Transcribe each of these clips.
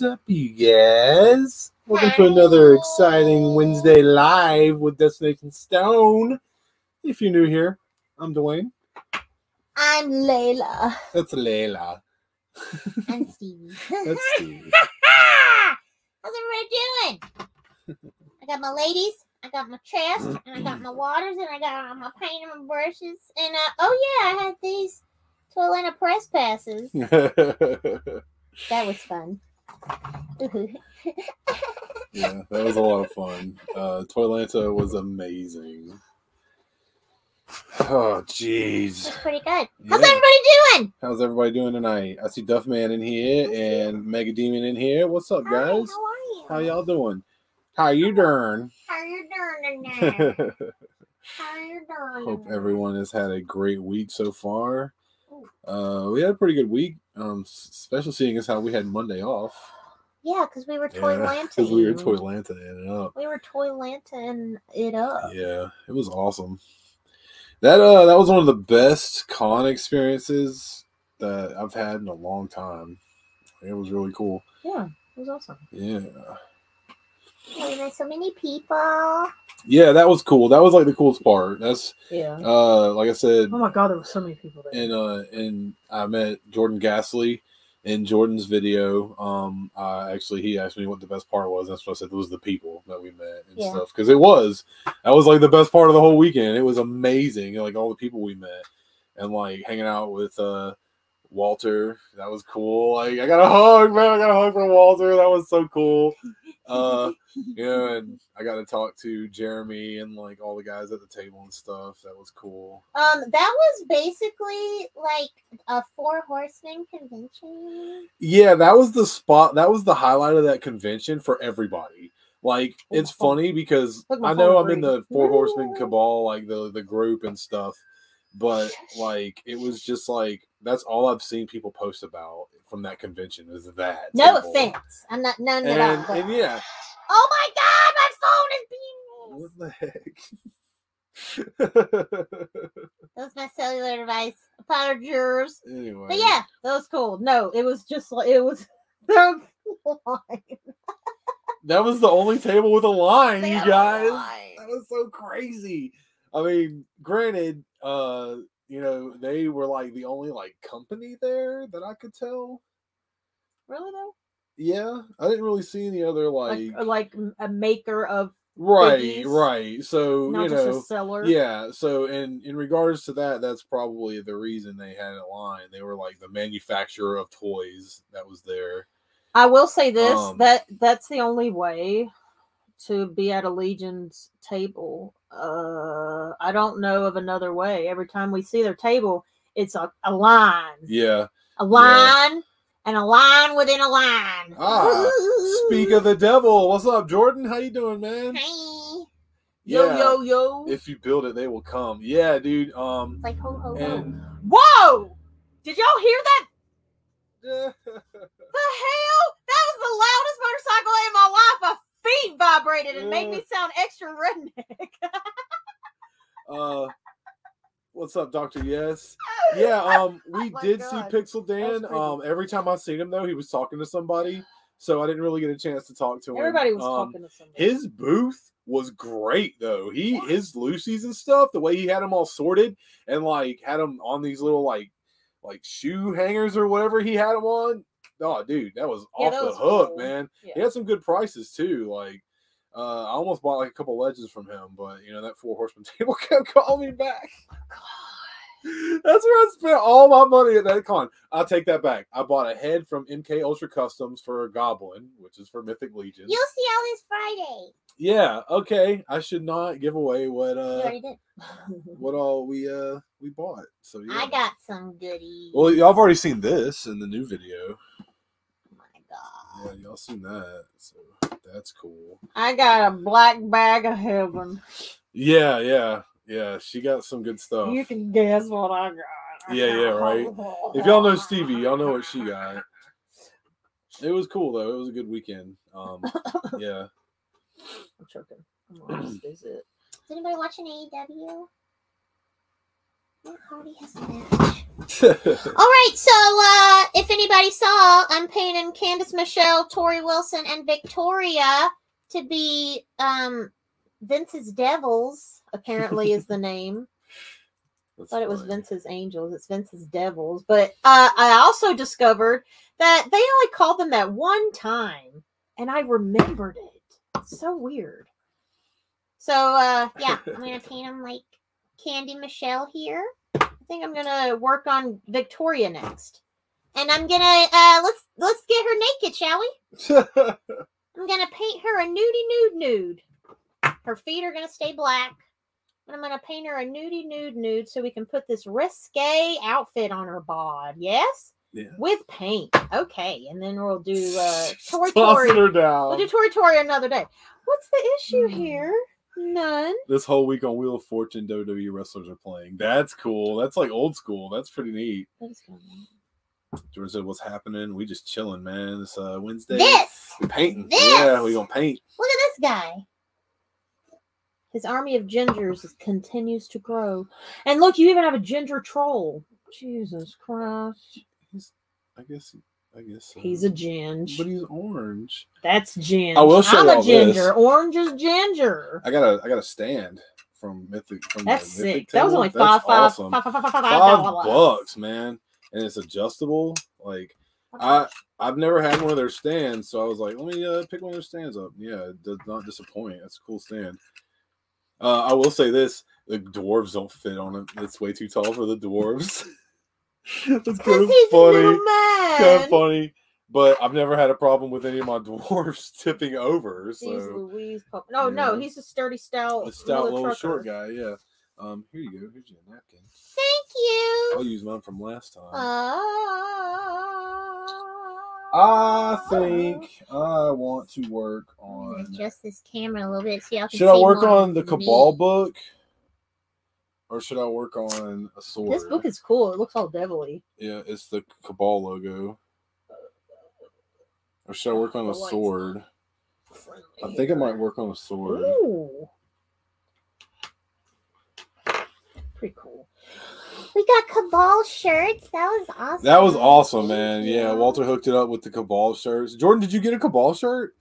What's up, you guys? Welcome to another exciting Wednesday Live with Destination Stone. If you're new here, I'm Dwayne. I'm Layla. That's Layla. I'm Stevie. That's Stevie. That's what we're doing. I got my ladies, I got my trash, and I got my waters, and I got all my paint and my brushes. And I had these Toylanta press passes. That was fun. Yeah, that was a lot of fun. Toylanta was amazing. Oh, jeez. That's pretty good. Yeah. How's everybody doing? How's everybody doing tonight? I see Duffman in here and Mega Demon in here. What's up, guys? How are you? How y'all doing? How you doing? How you doing tonight? How you doing? Hope everyone has had a great week so far. We had a pretty good week. Especially seeing as how we had Monday off. Yeah, because we were Toylanta. Because we were Toylanta-ing it up. We were Toylanta-ing it up. Yeah, it was awesome. That was one of the best con experiences that I've had in a long time. It was really cool. Yeah, it was awesome. Yeah. We met so many people. Yeah, that was cool. That was like the coolest part. That's like I said. Oh my god, there were so many people there. And I met Jordan Gasly in Jordan's video. He asked me what the best part was. That's what I said. It was the people that we met and stuff. Because that was like the best part of the whole weekend. It was amazing. Like all the people we met and like hanging out with Walter. That was cool. Like I got a hug, man. I got a hug from Walter. That was so cool. And I got to talk to Jeremy and like all the guys at the table and stuff. That was cool. That was basically like a Four Horsemen convention. Yeah, that was the spot. That was the highlight of that convention for everybody. Like it's funny because I know I'm in the Four Horsemen cabal, like the group and stuff. But like it was just like that's all I've seen people post about from that convention is that. No offense, I'm not none at all. But... And yeah. Oh my god, my phone is being used. What the heck? That was my cellular device. Apologies. Anyway, but yeah, that was cool. No, it was just like it was. That was the only table with a line, you guys. That was so crazy. I mean, granted, you know, they were like the only like company there that I could tell. Really though? Yeah, I didn't really see any other like a maker of goodies, right. So not you just know, a seller. Yeah. So in regards to that, that's probably the reason they had a line. They were like the manufacturer of toys that was there. I will say this: that's the only way to be at a Legion's table. I don't know of another way. Every time we see their table, it's a line. Yeah. A line and a line within a line. Ah, speak of the devil. What's up, Jordan? How you doing, man? Hey. Yeah. Yo, yo, yo. If you build it, they will come. Yeah, dude. It's like ho, ho, ho. Whoa! Did y'all hear that? The hell? That was the loudest motorcycle in my life. I feet vibrated and made me sound extra redneck. What's up, Dr. Yes? Yeah, we did see Pixel Dan. Every time I seen him though, he was talking to somebody, so I didn't really get a chance to talk to him. Everybody was talking to somebody. His booth was great though. His Lucy's and stuff, the way he had them all sorted and like had them on these little like shoe hangers or whatever he had them on. Oh, dude, that was off the hook, man. Yeah. He had some good prices, too. Like, I almost bought, like, a couple Legends from him. But, you know, that Four Horsemen table kept calling me back. Oh, God. That's where I spent all my money at that con. I'll take that back. I bought a head from MK Ultra Customs for a Goblin, which is for Mythic Legions. You'll see all this Friday. Yeah, okay. I should not give away what you already did. What all we bought. So yeah. I got some goodies. Well, y'all have already seen this in the new video. Yeah, y'all seen that, so that's cool. I got a black bag of heaven. Yeah. She got some good stuff. You can guess what I got. Yeah, right. If y'all know Stevie, y'all know what she got. It was cool though. It was a good weekend. Yeah. I'm choking. Is anybody watching AEW? What party has a match? All right, so if anybody saw, I'm painting Candace Michelle, Tori Wilson, and Victoria to be Vince's Devils, apparently is the name. That's I thought funny. It was Vince's Angels. It's Vince's Devils. But I also discovered that they only called them that one time, and I remembered it. It's so weird. So, yeah, I'm going to paint them like Candy Michelle here. I think I'm gonna work on Victoria next, and I'm gonna let's get her naked, shall we? I'm gonna paint her a nudie nude. Her feet are gonna stay black, and I'm gonna paint her a nudie nude so we can put this risque outfit on her bod. Yes, yeah. With paint. Okay, and then we'll do Tori. We'll do Tori another day. What's the issue here? None. This whole week on Wheel of Fortune, WWE wrestlers are playing. That's cool. That's like old school. That's pretty neat. That is cool. George said, "What's happening? We just chilling, man. It's Wednesday. We painting. Yeah, we gonna paint. Look at this guy. His army of gingers continues to grow. And look, you even have a ginger troll. Jesus Christ. I guess he's a ginger, but he's orange. That's ginger. I will show I'm a ginger. This. Orange is ginger. I got a stand from Mythic. That's sick. Mythic that was only $5, man, and it's adjustable. Like I've never had one of their stands, so I was like, let me pick one of their stands up. Yeah, it does not disappoint. That's a cool stand. I will say this: the dwarves don't fit on it. It's way too tall for the dwarves. That's kind of funny. Kind of funny. But I've never had a problem with any of my dwarves tipping over. So. He's Louise. No, no, he's a sturdy, stout little short guy. Yeah. Here you go. Here's your napkin. Thank you. I'll use mine from last time. I think I want to work on. Adjust this camera a little bit so y'all can see. Should I work on the Cabal book? Or should I work on a sword? This book is cool. It looks all devilly. Yeah, it's the Cabal logo. Or should I work on a sword? I think I might work on a sword. Ooh. Pretty cool. We got Cabal shirts. That was awesome. That was awesome, man. Yeah, Walter hooked it up with the Cabal shirts. Jordan, did you get a Cabal shirt?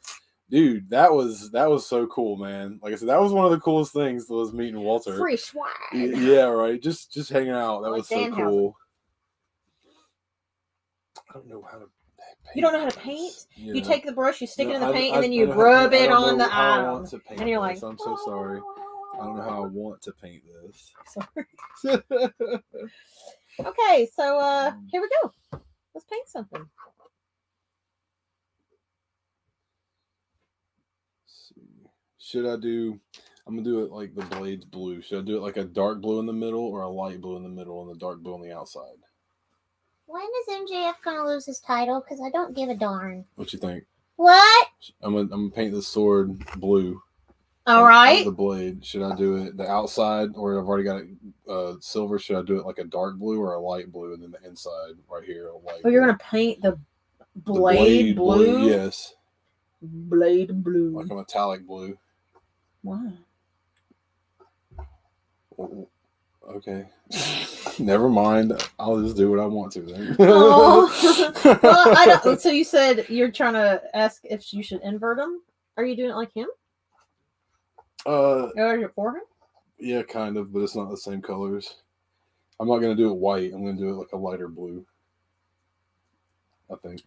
Dude, that was so cool, man. Like I said, that was one of the coolest things was meeting Walter. Free swag. Yeah, right. Just hanging out. That was so cool. I don't know how to paint. You don't know how to paint? Yeah. You take the brush, you stick it in the paint, and then you rub it on the eye. And you're like, I'm so sorry. I don't know how I want to paint this. Sorry. Okay, so here we go. Let's paint something. Should I do, I'm going to do it like the blades blue. Should I do it like a dark blue in the middle or a light blue in the middle and the dark blue on the outside? When is MJF going to lose his title? Because I don't give a darn. What you think? What? I'm gonna paint the sword blue. All right. The blade. Should I do it the outside or I've already got it silver? Should I do it like a dark blue or a light blue and then the inside right here? Oh, you're going to paint the blade blue? Yes. Blade blue. Like a metallic blue. Why? Okay. Never mind. I'll just do what I want to then. Oh. Well, I don't, so you said you're trying to ask if you should invert him? Are you doing it like him? Or your forehead? Yeah, kind of, but it's not the same colors. I'm not going to do it white. I'm going to do it like a lighter blue. I think.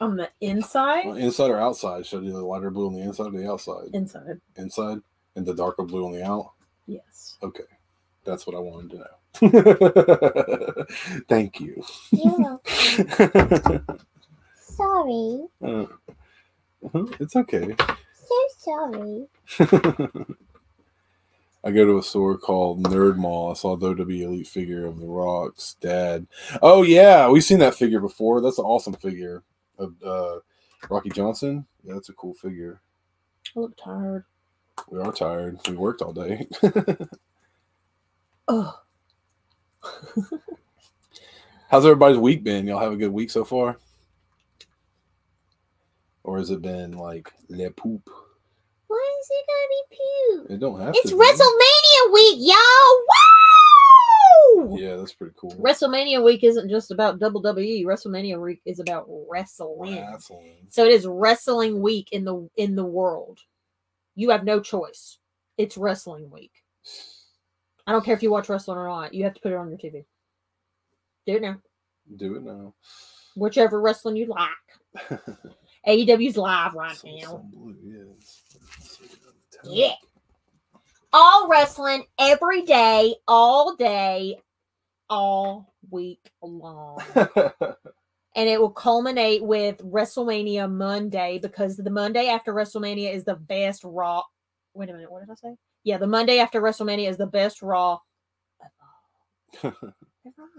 On the inside? Well, inside or outside? Should I do the lighter blue on the inside or the outside? Inside. Inside? And the darker blue on the out? Yes. Okay. That's what I wanted to know. Thank you. You're welcome. Sorry. It's okay. So sorry. I go to a store called Nerd Mall. I saw the WWE Elite figure of The Rock's dad. Oh, yeah. We've seen that figure before. That's an awesome figure. Of Rocky Johnson. Yeah, that's a cool figure. I look tired. We are tired. We worked all day. Oh. How's everybody's week been? Y'all have a good week so far? Or has it been like le poop? Why is it gotta be poop? It don't have to. It's WrestleMania week, y'all! Woo! Woo! Yeah, that's pretty cool. WrestleMania week isn't just about WWE. WrestleMania week is about wrestling. So it is wrestling week in the world. You have no choice. It's wrestling week. I don't care if you watch wrestling or not. You have to put it on your TV. Do it now. Do it now. Whichever wrestling you like. AEW's live right now. Yeah. All wrestling, every day, all day, all week long. And it will culminate with WrestleMania Monday, because the Monday after WrestleMania is the best Raw. Wait a minute, what did I say? Yeah, the Monday after WrestleMania is the best Raw of all.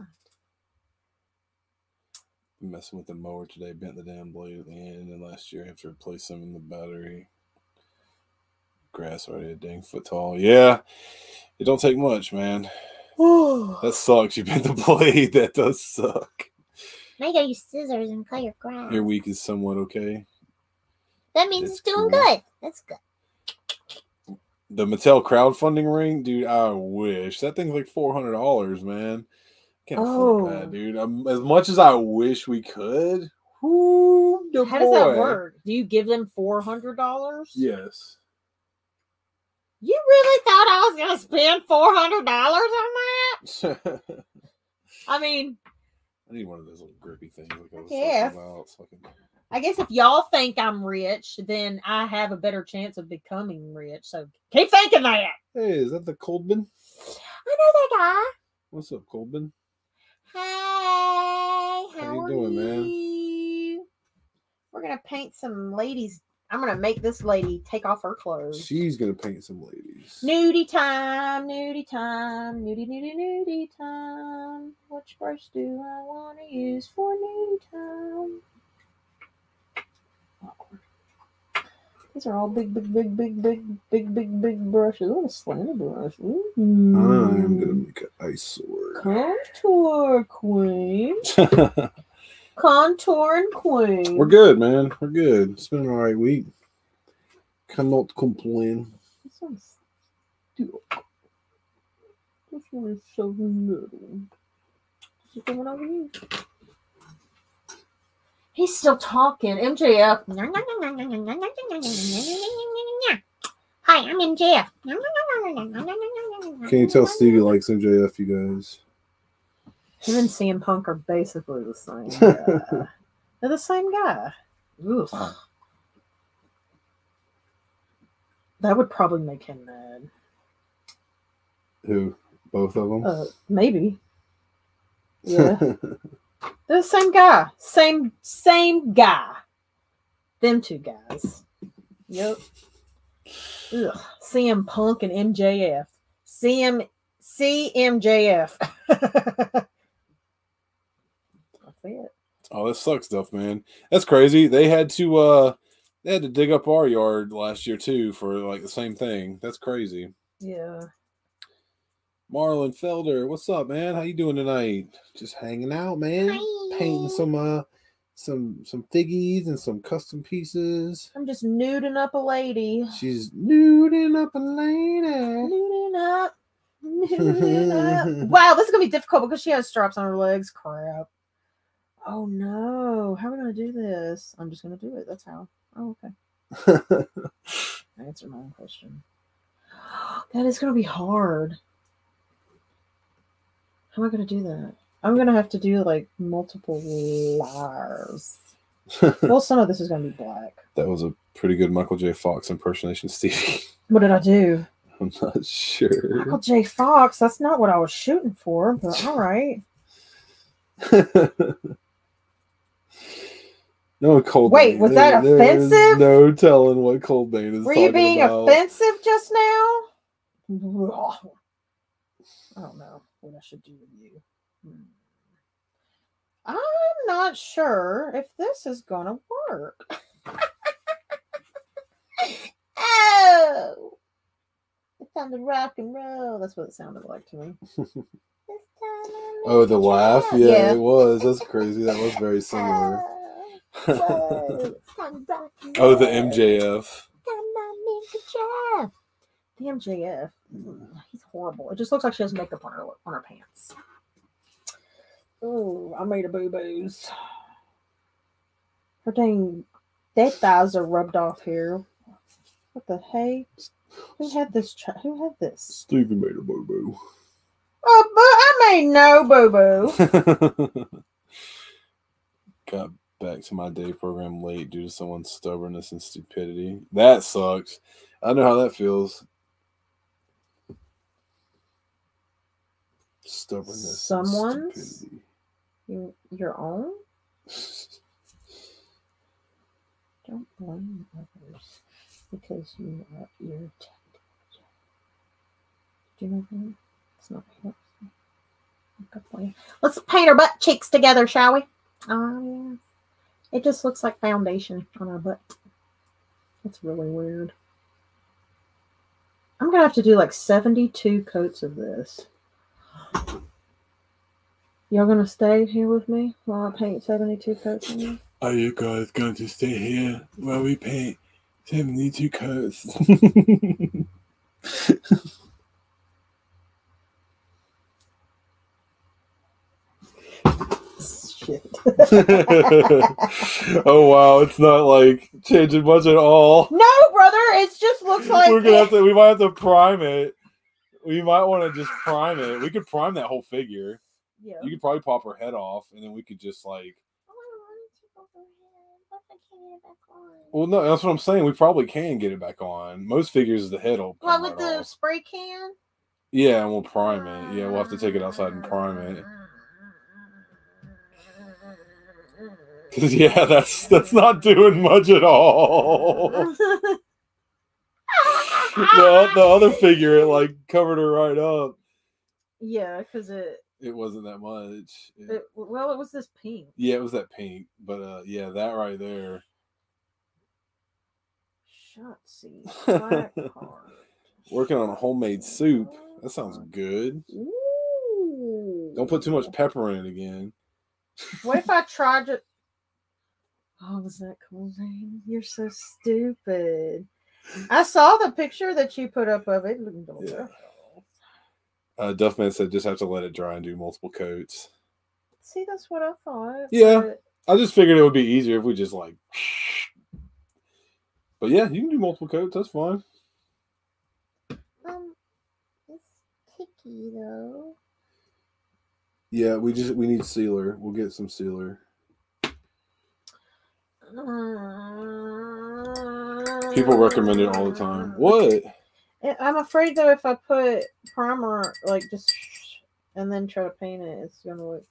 Messing with the mower today, bent the damn blade at the end, and last year I have to replace some in the battery. Grass already a dang foot tall. Yeah, it don't take much, man. That sucks. You bent the blade. That does suck. Now you gotta use scissors and cut your grass. Your week is somewhat okay. That means it's doing good. That's good. The Mattel crowdfunding ring, dude. I wish that thing's like $400, man. Can't afford that, dude. As much as I wish we could. Whoo, how does that work? Do you give them $400? Yes. You really thought I was gonna spend $400 on that? I mean, I need one of those little grippy things. I guess if y'all think I'm rich, then I have a better chance of becoming rich. So keep thinking that. Hey, is that the Colbin? I know that guy. What's up, Colbin? Hey, how are you doing, man? We're gonna paint some ladies. I'm gonna make this lady take off her clothes. She's gonna paint some ladies. Nudie time, nudie time, nudie, nudie, nudie time. Which brush do I want to use for nudie time? Awkward. These are all big brushes. Oh, slender brush. I'm gonna make an eyesore. Contour queen. Contouring queen. We're good, man. We're good. It's been an alright week. Cannot complain. This one's still. This one is so little. This is the one I use. He's still talking. MJF. Hi, I'm MJF. Can you tell Stevie likes MJF, you guys? Him and CM Punk are basically the same guy. They're the same guy. Oof. That would probably make him mad. Who? Both of them? Maybe. Yeah. They're the same guy. Same guy. Them two guys. Yep. Ugh. CM Punk and MJF. CMJF. It. Oh, that sucks stuff, man. That's crazy. They had to dig up our yard last year too for like the same thing. That's crazy. Yeah. Marlon Felder, what's up, man? How you doing tonight? Just hanging out, man. Hi. Painting some figgies and some custom pieces. I'm just nuding up a lady. She's nuding up a lady. Nuding up. Nuding up. Wow, this is gonna be difficult because she has straps on her legs. Crap. Oh no, how am I going to do this? I'm just going to do it. That's how. Oh, okay. I answered my own question. That is going to be hard. How am I going to do that? I'm going to have to do like multiple layers. Well, some of this is going to be black. That was a pretty good Michael J. Fox impersonation, Stevie. What did I do? I'm not sure. Michael J. Fox, that's not what I was shooting for, but all right. No, Colbin. Wait, was that offensive? No telling what Colbin is. Were you being offensive just now? I don't know what I should do with you. I'm not sure if this is gonna work. Oh, it's time to rock and roll. That's what it sounded like to me. It's time to the laugh. Yeah, it was. That's crazy. That was very similar. Oh, the MJF. The MJF. He's horrible. It just looks like she has makeup on her pants. Ooh, I made a boo-boos. Her dang dead thighs are rubbed off here. What the hey? Who had this? Who had this? Stevie made a boo-boo. Oh, but I made no boo-boo. Got back to my day program late due to someone's stubbornness and stupidity. That sucks. I know how that feels. Stubbornness. Someone's? Your own? Don't blame others because you are irritated. Do you know what I mean? It's not helpful. Let's paint our butt cheeks together, shall we? Oh, yeah. It just looks like foundation on our butt. That's really weird. I'm going to have to do like 72 coats of this. Y'all going to stay here with me while I paint 72 coats on you? Are you guys going to stay here while we paint 72 coats? Oh wow, it's not like changing much at all. No, brother, it just looks like we might have to prime it. We might want to just prime it. We could prime that whole figure. Yeah. You could probably pop her head off, and then we could just like. Well, no, that's what I'm saying. We probably can get it back on. Most figures, the head will. Well, with the spray can. Yeah, and we'll prime it. Yeah, we'll have to take it outside and prime it. Yeah, that's not doing much at all. The other figure, it like covered her right up. Yeah, because it wasn't that much. It was this pink. Yeah, it was that pink. But yeah, that right there. Shotzi. Black card. Working on a homemade soup. That sounds good. Ooh. Don't put too much pepper in it again. What if I tried to... Oh, was that cool, man? You're so stupid. I saw the picture that you put up of it. Yeah. Duffman said just have to let it dry and do multiple coats. See, that's what I thought. Yeah. But... I just figured it would be easier if we just like... But yeah, you can do multiple coats. That's fine. It's picky, though. Yeah, we need sealer. We'll get some sealer. People recommend it all the time. What? I'm afraid though, if I put primer, like just and then try to paint it, it's gonna look.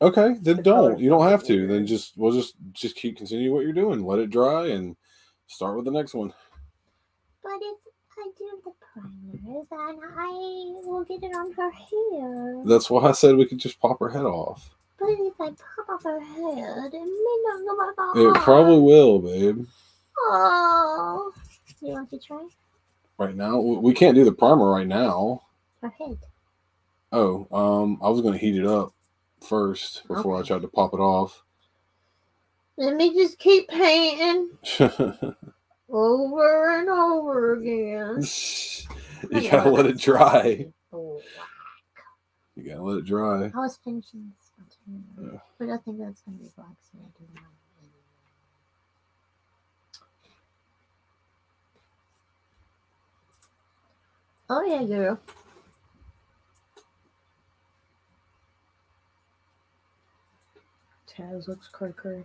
Okay, then don't. You don't have to. Then we'll just keep continuing what you're doing. Let it dry and start with the next one. But if I do the primer, then I will get it on her hair. That's why I said we could just pop her head off. But if I pop off her head, it may not go back on. It probably will, babe. Oh, you want to try? Right now, we can't do the primer right now. Her head. Oh, I was gonna heat it up first before I tried to pop it off. Let me just keep painting over and over again. You gotta let it dry. You gotta let it dry. I was finishing this. Yeah. But I think that's going to be black, so I do not. Oh, yeah, girl. Taz looks cray-cray.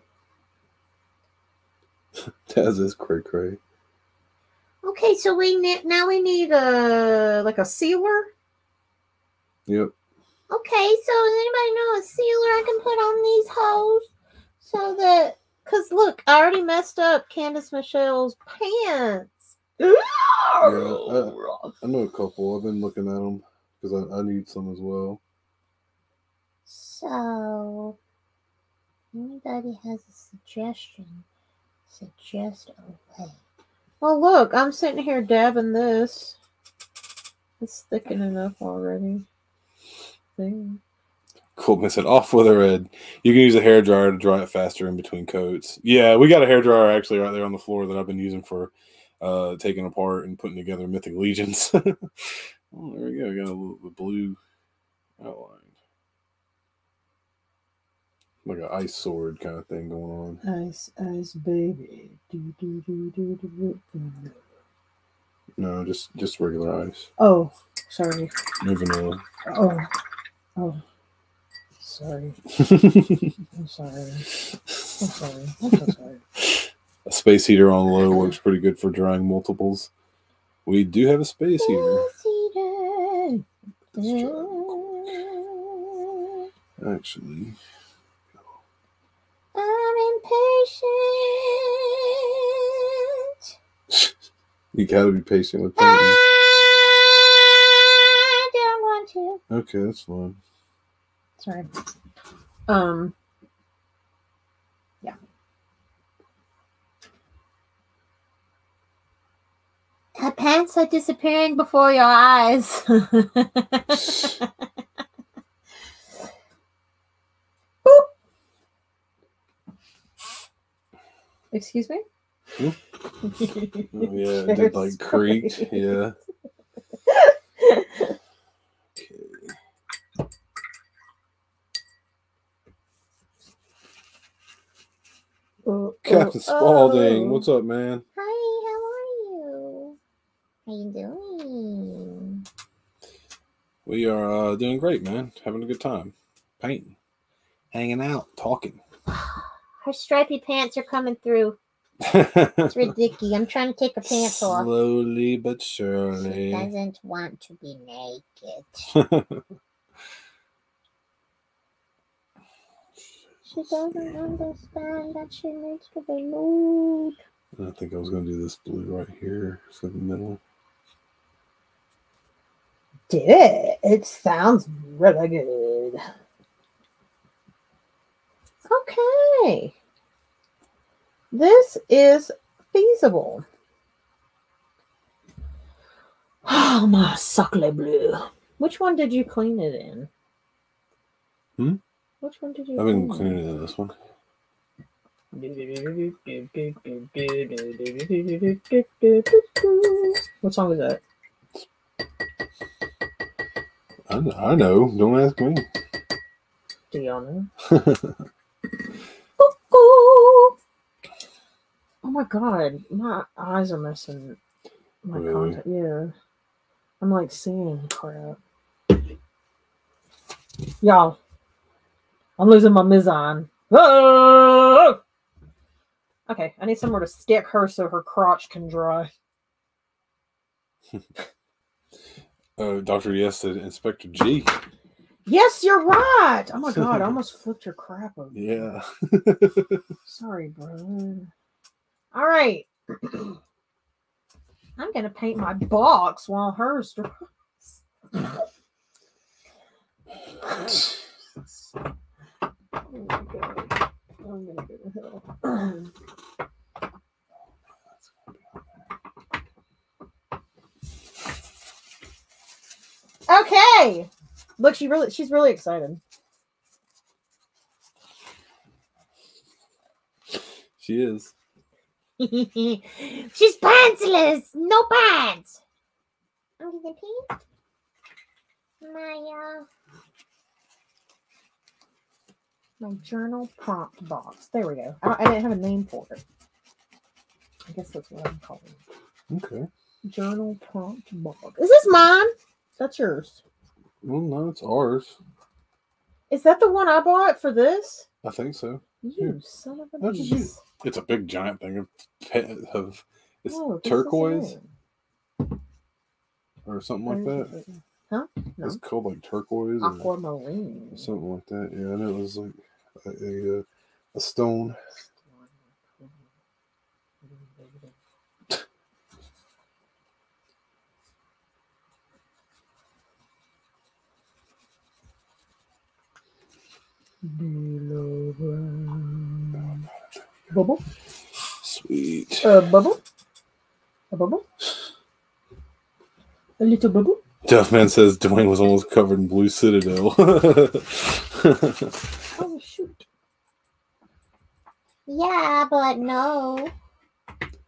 Taz is cray-cray. Okay, so we need like a sealer? Yep. Okay, so does anybody know a sealer I can put on these holes? So that, because look, I already messed up Candace Michelle's pants. Yeah, I know a couple. I've been looking at them because I need some as well. So, anybody has a suggestion, suggest away. Well, look, I'm sitting here dabbing this. It's thickening up already. Colbin said, off with her head. You can use a hairdryer to dry it faster in between coats. Yeah, we got a hairdryer actually right there on the floor that I've been using for taking apart and putting together Mythic Legions. Oh, there we go. We got a little blue outline. Like an ice sword kind of thing going on. Ice, ice, baby. Do, do, do, do, do, do. No, just regular ice. Oh, sorry. Moving on. Oh, oh, sorry. I'm sorry. I'm sorry. I'm so sorry. A space heater on low works pretty good for drying multiples. We do have a space heater. Let's try. Actually, I'm impatient. You gotta be patient with that. I don't want to. Okay, that's fine. Sorry. Yeah. Her pants are disappearing before your eyes. Excuse me? Hmm? Oh, yeah, it did like creak. Yeah. Okay. Captain Spaulding, what's up, man? Hi, how are you? How you doing? We are doing great, man. Having a good time. Painting. Hanging out. Talking. Her stripy pants are coming through. It's ridiculous. I'm trying to take her pants off. Slowly but surely. She doesn't want to be naked. She doesn't understand that she needs to be nude. I think I was going to do this blue right here for the middle. Did it? It sounds really good. Okay. This is feasible. Oh, my suckle blue. Which one did you clean it in? Hmm? Which one did you clean it in? I've been cleaning it in this one. What song is that? I know. Don't ask me. Do y'all know? Oh my god, my eyes are missing my contact. Yeah. I'm like seeing crap. Y'all, I'm losing my mizan. Oh! Okay, I need somewhere to stick her so her crotch can dry. Dr. Yes said Inspector G. Yes, you're right. Oh my god, I almost flipped your crap over. Yeah. Sorry, bro. All right. I'm going to paint my box while hers dries. Oh my god. I'm going to go to hell. Okay. Look, she's really excited. She is. She's pantsless, no pants. I'm gonna paint my journal prompt box. There we go. I didn't have a name for it. I guess that's what I'm calling it. Okay. Journal prompt box. Is this mine? That's yours. Well, no, it's ours. Is that the one I bought for this? I think so. You son of a bitch. It's a big giant thing of it's turquoise or something like that. Huh? No. It's called like turquoise aquamarine or something like that. Yeah, and it was like a stone. Bubble. Sweet. A bubble. A bubble. A little bubble. Duffman says Dwayne was almost covered in blue citadel. Oh, shoot. Yeah, but no.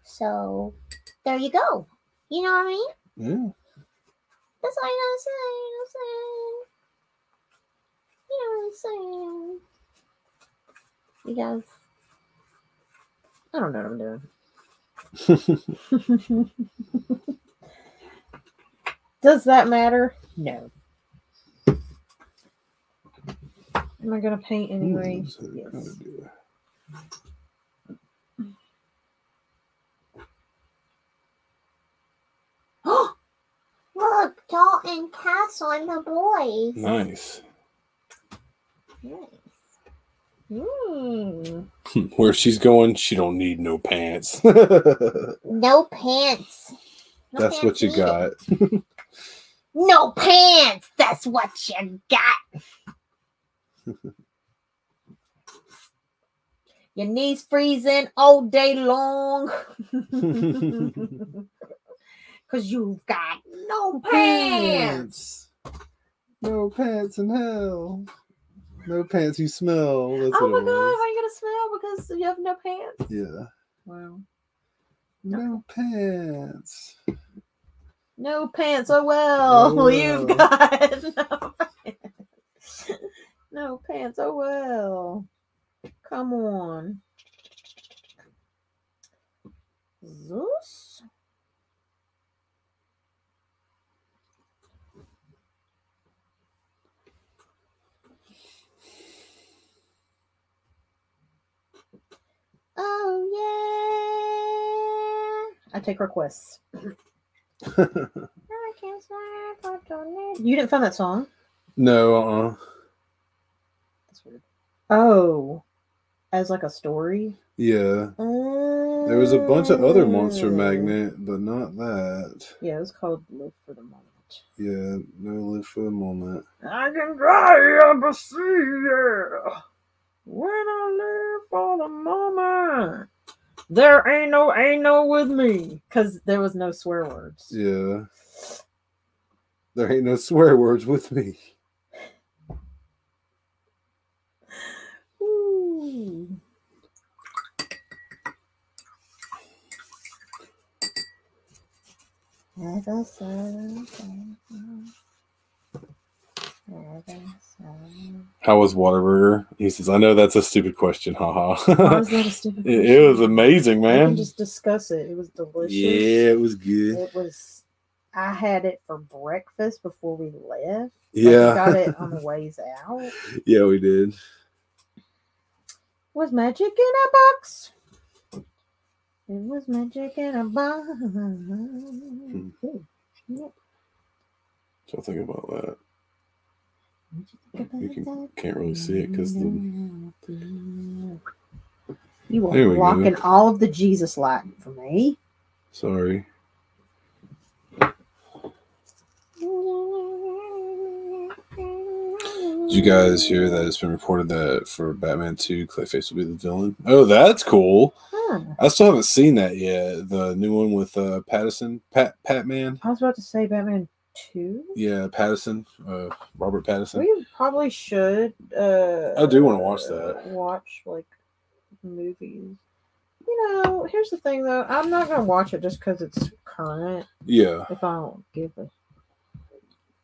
So, there you go. You know what I mean? Yeah. That's all you gotta say. You know what I'm saying? You guys, I don't know what I'm doing. Does that matter? No. Am I going to paint anyway? Yes. Look, Dalton Castle and the boys. Nice. Nice. Mm. Where she's going, she don't need no pants. No pants. No That's pants what you got. No pants. That's what you got. Your knees freezing all day long. Because you've got no pants. No pants in hell. No pants, you smell. That's oh my gosh, how are you going to smell because you have no pants? Yeah. Wow. No pants. No pants, oh well. Oh, you've got no pants. No pants, oh well. Come on. Zeus? Oh, yeah. I take requests. I can't swear, you didn't find that song? No, That's weird. Oh. As like a story? Yeah. There was a bunch of other Monster Magnet, but not that. Yeah, it was called Live for the Moment. Yeah, no, Live for the Moment. I can die up a sea, when I live for the moment, there ain't no with me. Because there was no swear words. Yeah. There ain't no swear words with me. Ooh. How was Whataburger? He says, I know that's a stupid question. Haha. Why was that a stupid question? It was amazing, man. I can just discuss it. It was delicious. Yeah, it was good. It was. I had it for breakfast before we left. Yeah. We got it on the ways out. Yeah, we did. Was magic in a box? It was magic in a box. Yep. So I think about that. You can't really see it because you were blocking all of the Jesus light for me. Sorry. Did you guys hear that it's been reported that for Batman 2, Clayface will be the villain? Oh, that's cool. Huh. I still haven't seen that yet. The new one with Pattinson. Patman. I was about to say Batman 2? Yeah, Pattinson, Robert Pattinson. We probably should. I do want to watch that. Watch like movies. You know, here's the thing though. I'm not gonna watch it just because it's current. Yeah. If I don't give a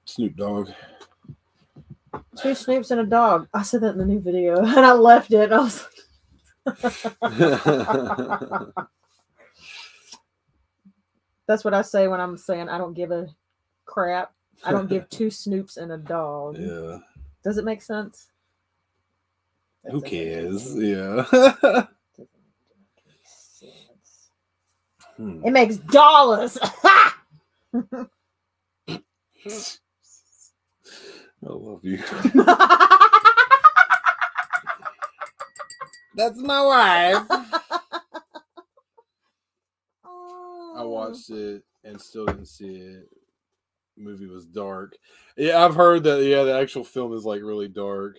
Snoop Dogg. Two Snoops and a dog. I said that in the new video, and I left it. I was like, that's what I say when I'm saying I don't give a crap. I don't give two Snoops and a dog. Yeah. Does it make sense? That's who cares? Yeah. It makes dollars. I love you. That's my wife. I watched it and still didn't see it. Movie was dark. Yeah, I've heard that. Yeah, the actual film is like really dark,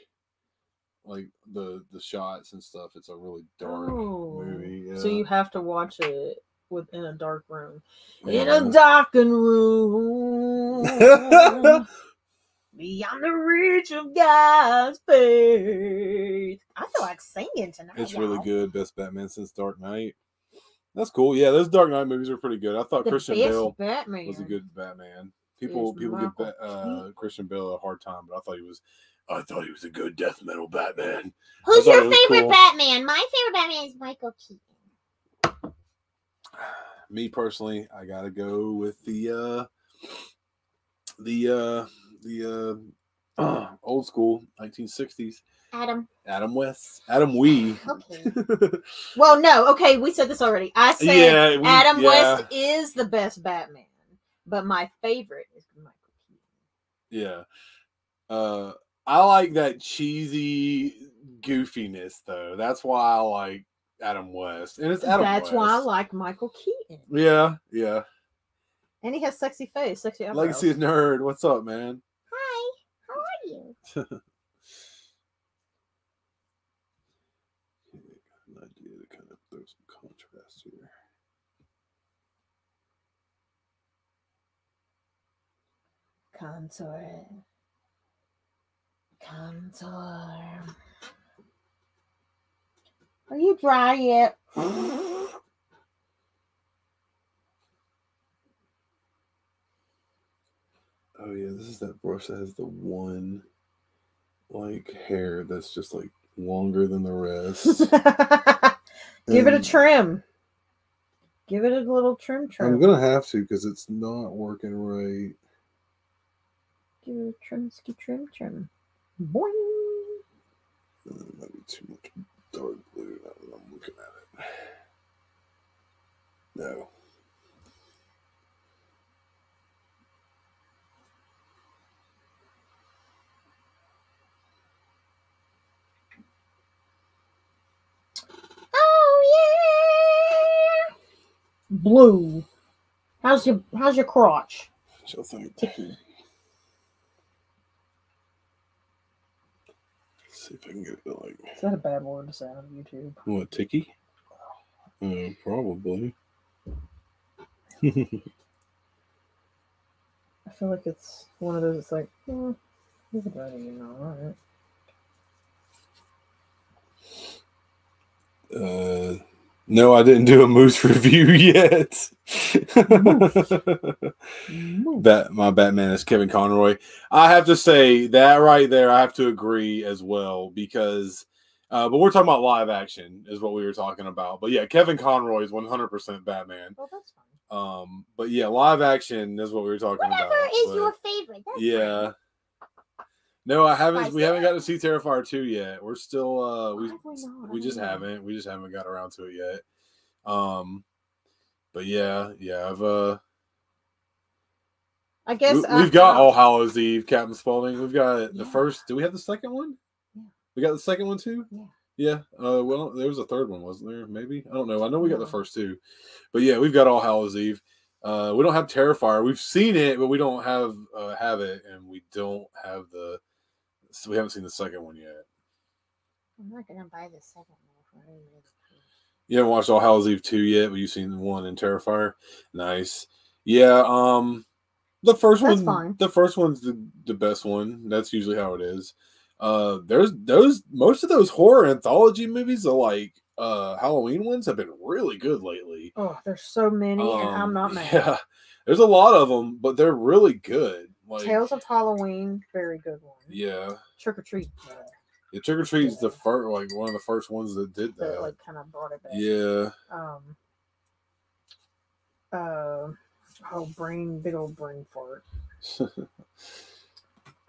like the shots and stuff. It's a really dark movie. Yeah. So you have to watch it within a dark room. Yeah. In a darkened room, beyond the reach of God's faith. I feel like singing tonight. It's really good. Best Batman since Dark Knight. That's cool. Yeah, those Dark Knight movies are pretty good. I thought Christian Bale was a good Batman. People give Christian Bale a hard time, but I thought he was I thought he was a good death metal Batman. Who's your favorite Batman? My favorite Batman is Michael Keaton. Me personally, I gotta go with the old school 1960s. Adam West. Adam Wee. Okay. Well, no. Okay, we said this already. I said Adam West is the best Batman, but my favorite is Michael Keaton. Yeah. I like that cheesy goofiness, though. That's why I like Adam West. And it's Adam West. That's why I like Michael Keaton. Yeah, yeah. And he has sexy face, sexy eyebrows. Legacy Nerd, what's up, man? Hi, how are you? There's some contrast here. Contour. Are you dry yet? Oh yeah, this is that brush that has the one like hair that's just like longer than the rest. Give it a trim. Give it a little trim. I'm going to have to because it's not working right. Give it a trim. Boing. That might be too much dark blue now that I'm looking at it. No. Blue. How's your crotch? She'll think. Ticky. Let's see if I can get it like. Is that a bad word to say on YouTube? What, ticky? Probably. I feel like it's one of those. It's like, he's about to, all right. No, I didn't do a Moose review yet. My Batman is Kevin Conroy. I have to say that right there, I have to agree as well because, but we're talking about live action is what we were talking about. But yeah, Kevin Conroy is 100% Batman. Well, that's fine. But yeah, live action is what we were talking about. Whatever is your favorite. That's fine. No, I haven't. We haven't got to see Terrifier 2 yet. We're still. We just haven't got around to it yet. But yeah. I guess we've got All Hallows' Eve, Captain Spaulding. We've got the first. Do we have the second one? Yeah. We got the second one too. Yeah. Well, there was a third one, wasn't there? Maybe, I don't know. I know we got the first two, but yeah, we've got All Hallows' Eve. We don't have Terrifier. We've seen it, but we don't have it, and we don't have the. So we haven't seen the second one yet. I'm not gonna buy the second one. You haven't watched All Hallows' Eve 2 yet, but you've seen the one in Terrifier. Nice, yeah. The first one, the first one's the best one. That's usually how it is. There's those most of those horror anthology movies are like Halloween ones have been really good lately. Oh, there's so many, and I'm not mad. Yeah, there's a lot of them, but they're really good. Like, Tales of Halloween, very good one. Yeah. Trick or Treat. Yeah, Trick or Treat is the first, like one of the first ones that did that. That like kind of brought it back. Yeah. Big old brain fart.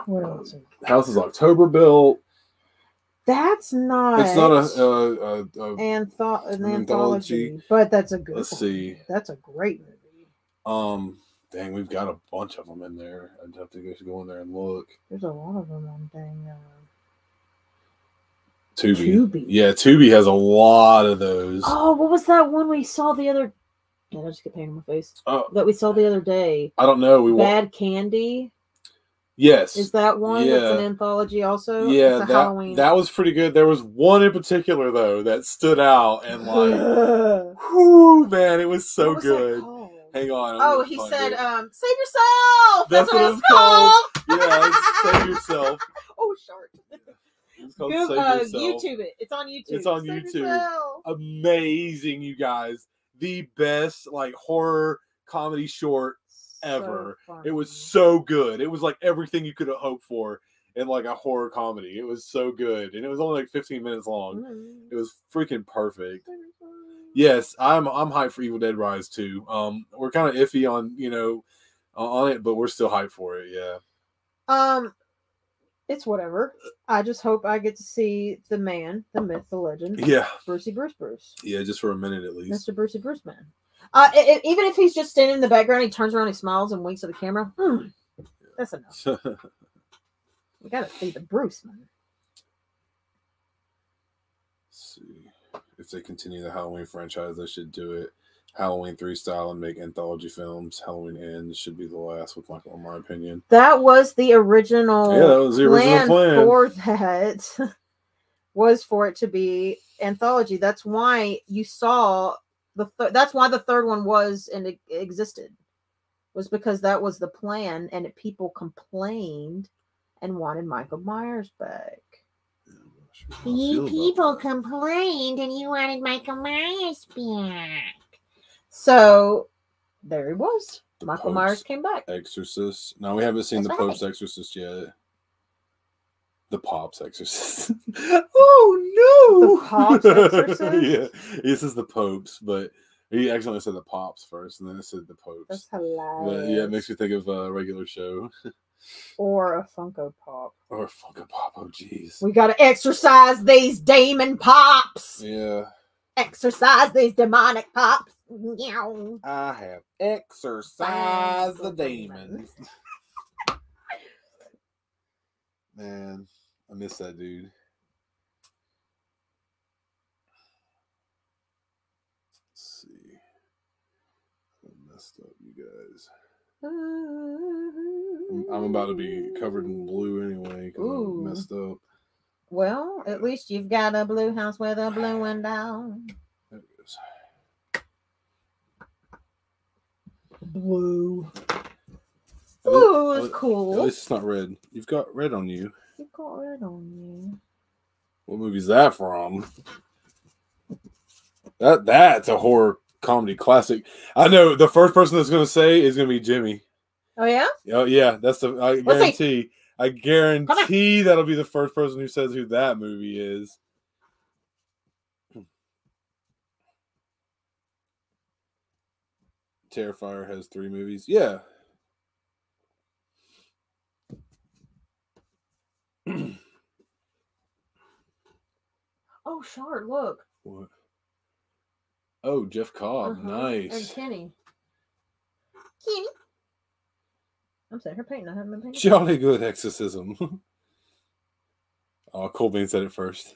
What else? House is October built. That's not. It's not an anthology, but that's a good. Let's see. That's a great movie. Dang, we've got a bunch of them in there. I'd have to go in there and look. There's a lot of them on dang. Tubi. Yeah, Tubi has a lot of those. Oh, what was that one we saw the other? God, I just get pain in my face. That we saw the other day. I don't know. Candy. Yes. Is that one that's an anthology also? Yeah, that was pretty good. There was one in particular, though, that stood out and like, whew, man, it was so good. Hang on. Oh, he said, Save Yourself! That's what it's called! Yeah, Save Yourself. Oh, shark. It's called Save Yourself. YouTube it. It's on YouTube. It's on YouTube. Yourself. Amazing, you guys. The best, like, horror comedy short ever. It was so good. It was like everything you could have hoped for. in like a horror comedy. It was so good. And it was only like 15 minutes long. It was freaking perfect. Yes, I'm hyped for Evil Dead Rise 2. We're kind of iffy on, you know, on it, but we're still hyped for it. Yeah. It's whatever. I just hope I get to see the man, the myth, the legend. Yeah. Brucey Bruce Bruce. Yeah, just for a minute at least. Mr. Brucey Bruce Man. Even if he's just standing in the background, he turns around, he smiles, and winks at the camera. That's enough. We gotta see the Bruce Man. Let's see. If they continue the Halloween franchise, they should do it Halloween 3 style and make anthology films. Halloween Ends should be the last with Michael, in my opinion. That was the original. Yeah, that was the original plan for that. Was for it to be anthology. That's why you saw that's why the third one was and it existed, was because that was the plan, and people complained and wanted Michael Myers back. You people complained and you wanted Michael Myers back. So there he was. Michael Myers came back. Exorcist. No, we haven't seen the Pope's Exorcist yet. The Pops Exorcist. Oh, no. The Pops Exorcist? Yeah. This is the Pope's, but he accidentally said the Pops first, and then it said the Pope's. That's hilarious. But yeah, it makes me think of a regular show. Or a Funko Pop. Or a Funko Pop. Oh, jeez. We got to exercise these demon pops. Yeah. Exercise these demonic pops. I have exercised the demons. Man, I miss that dude. Let's see. I messed up, you guys. I'm about to be covered in blue anyway because I messed up. Well, at least you've got a blue house with a blue window. There it goes. Blue. Ooh, it's cool. At least it's not red. You've got red on you. You've got red on you. What movie is that from? That's a horror comedy classic. I know the first person that's going to say is going to be Jimmy. Oh, yeah? Oh, yeah. That's the. I guarantee that'll be the first person who says who that movie is. Terrifier has 3 movies. Yeah. Oh, Shard, look. What? Oh, Jeff Cobb. Nice. And Kenny. Kenny. I'm saying her painting. I haven't been painting. Jolly good exorcism. Oh, Colbin said it first.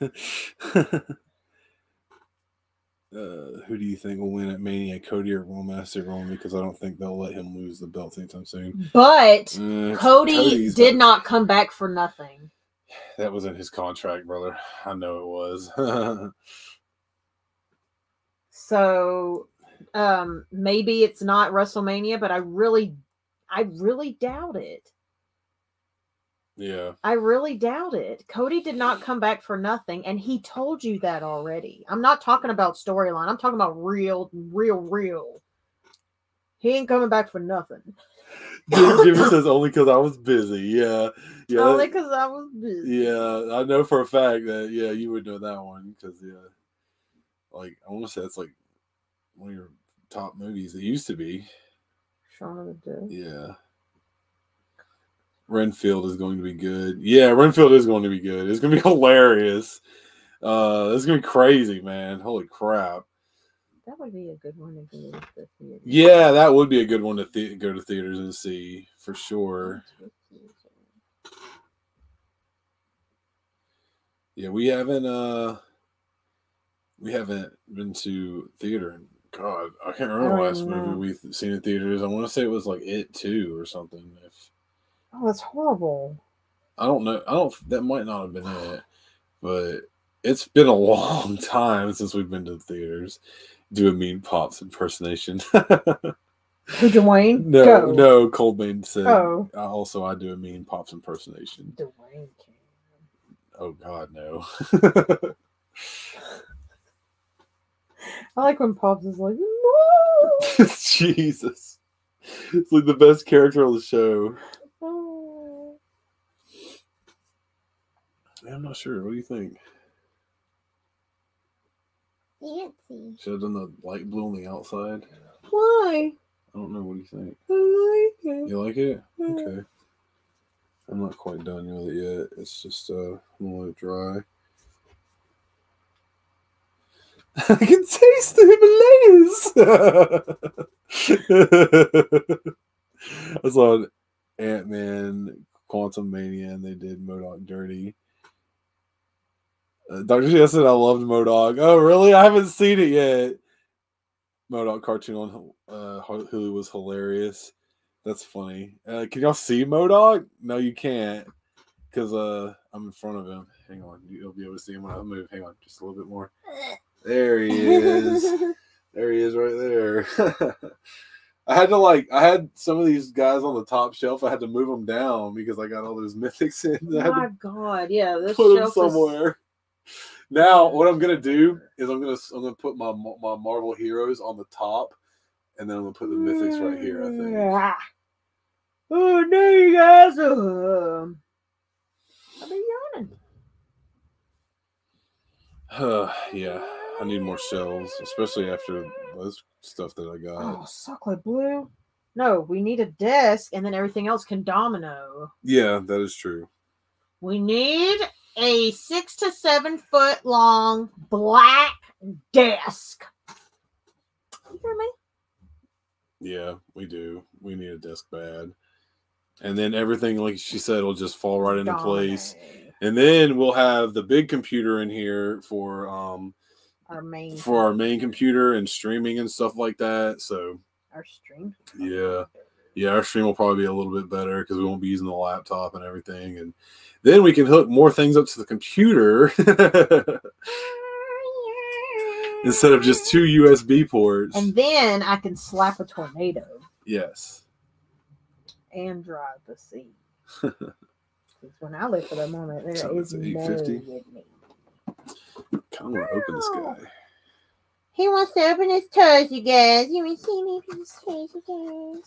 Who do you think will win at Mania, Cody or Royal Master Roman? Because I don't think they'll let him lose the belt anytime soon. But Cody did not come back for nothing. That was in his contract, brother. I know it was. So maybe it's not WrestleMania, but I really doubt it. Yeah. I really doubt it. Cody did not come back for nothing, and he told you that already. I'm not talking about storyline. I'm talking about real. He ain't coming back for nothing. Jimmy says only because I was busy. Yeah. Only because I was busy. Yeah, I know for a fact that, yeah, you would know that one because, yeah, like, I want to say that's like one of your top movies. It used to be. Shaun of the Dead. Yeah. Renfield is going to be good. Yeah, Renfield is going to be good. It's going to be hilarious. It's going to be crazy, man. Holy crap. That would be a good one to go to the theater. Yeah, that would be a good one to go to theaters and see, for sure. Yeah, we haven't been to theater. God, I can't remember the last movie we've seen in theaters. I want to say it was like It Too or something. Oh, that's horrible. I don't know. That might not have been it, but it's been a long time since we've been to the theaters. Do a mean Pops impersonation. Who, Dwayne? No, no. Colbin said. Oh. Also, I do a mean Pops impersonation. Dwayne. Oh God, no. I like when Pops is like, no. Jesus, it's like the best character on the show. I'm not sure. What do you think? Fancy. Should have done the light blue on the outside. Why? I don't know. What do you think? I like it. You like it? Okay. I'm not quite done with it yet. It's just I'm gonna let it dry. I can taste the Himalayas. I saw Ant-Man, Quantum Mania, and they did MODOK dirty. Dr. J said I loved MODOK. Oh, really? I haven't seen it yet. MODOK cartoon on Hulu was hilarious. That's funny. Can y'all see MODOK? No, you can't, because I'm in front of him. Hang on. You'll be able to see him when I move. Hang on. Just a little bit more. There he is. There he is right there. I had some of these guys on the top shelf. I had to move them down because I got all those mythics in. Oh, my God. Yeah. This put them somewhere. Now, what I'm going to do is I'm going to put my Marvel heroes on the top, and then I'm going to put the mythics right here, I think. Oh, no, you guys. I've been yawning. Yeah, I need more shells, especially after this stuff that I got. Oh, suckler blue. No, we need a desk, and then everything else can domino. Yeah, that is true. We need a 6 to 7 foot long black desk. You hear me? Yeah, we do. We need a desk bad. And then everything, like she said, will just fall right into place. And then we'll have the big computer in here for our main computer and streaming and stuff like that. So our stream. Yeah. Yeah, our stream will probably be a little bit better because we won't be using the laptop and everything. And then we can hook more things up to the computer instead of just 2 USB ports. And then I can slap a tornado. Yes. And drive the seat. When I live for the moment, there is no with me. I kind of want to open this guy. He wants to open his toes, you guys. You want to see me open his toes, you guys?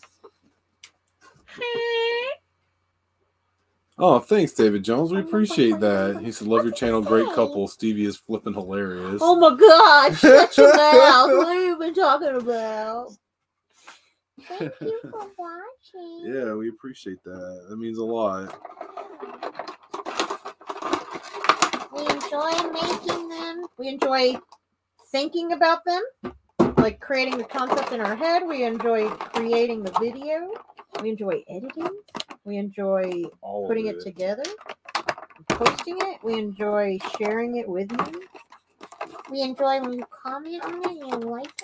Oh, thanks, David Jones. We appreciate that. He said, love your channel. Great couple. Stevie is flipping hilarious. Oh, my God. Shut your mouth. What have you been talking about? Thank you for watching. Yeah, we appreciate that. That means a lot. We enjoy making them. We enjoy thinking about them, like creating the concept in our head. We enjoy creating the video. We enjoy editing. We enjoy putting it together, posting it. We enjoy sharing it with you. We enjoy when you comment on it and you like it.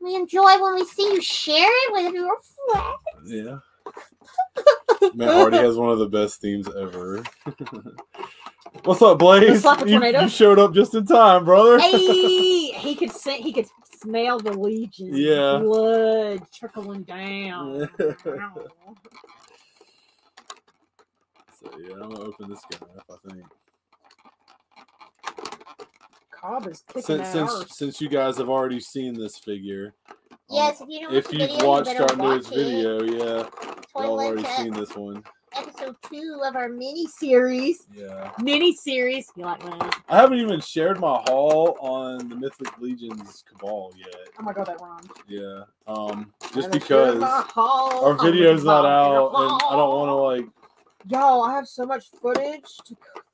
We enjoy when we see you share it with your friends. Yeah. Matt Hardy has one of the best themes ever. What's up, Blaze? You showed up just in time, brother. Hey, he could smell the Legion. Yeah. Blood trickling down. Yeah. Wow. So yeah, I'm gonna open this guy up, I think. Cobb is kicking since you guys have already seen this figure. Yes, if you've watched our newest video, yeah. Y'all already seen this one. Episode 2 of our mini-series. Yeah. Mini-series. You like mine? I haven't even shared my haul on the Mythic Legions Cabal yet. Oh my God, that rhymed. Yeah. Just because our video's not out and I don't want to Y'all, I have so much footage to go.